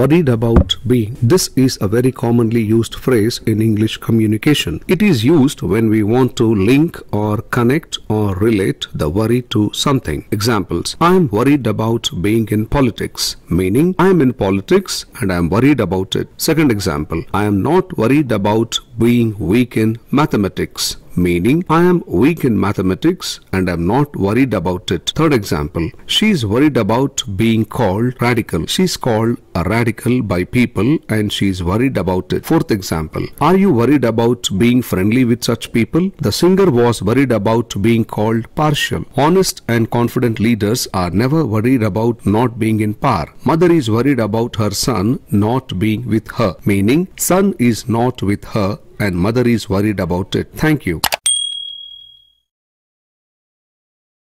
worried about being. This is a very commonly used phrase in English communication. It is used when we want to link or connect or relate the worry to something. Examples: I am worried about being in politics, meaning I am in politics and I am worried about it. Second example: I am not worried about being weak in mathematics, meaning I am weak in mathematics and I am not worried about it. Third example: she is worried about being called radical. She is called a radical by people and she is worried about it. Fourth example: are you worried about being friendly with such people? The singer was worried about being called partial. Honest and confident leaders are never worried about not being in par. Mother is worried about her son not being with her, meaning son is not with her and mother is worried about it. Thank you.